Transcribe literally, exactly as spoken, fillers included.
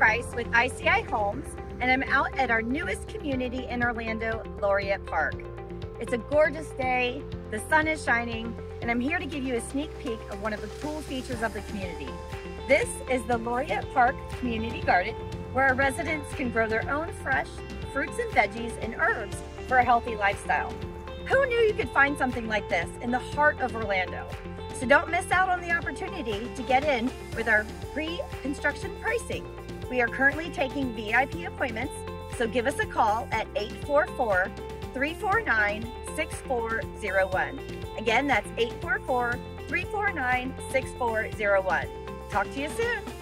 price with I C I Homes, and I'm out at our newest community in Orlando, Laureate Park. It's a gorgeous day, the sun is shining, and I'm here to give you a sneak peek of one of the cool features of the community. This is the Laureate Park Community Garden, where our residents can grow their own fresh fruits and veggies and herbs for a healthy lifestyle. Who knew you could find something like this in the heart of Orlando? So don't miss out on the opportunity to get in with our pre-construction pricing. We are currently taking V I P appointments, so give us a call at eight four four, three four nine, six four zero one. Again, that's eight four four, three four nine, six four zero one. Talk to you soon.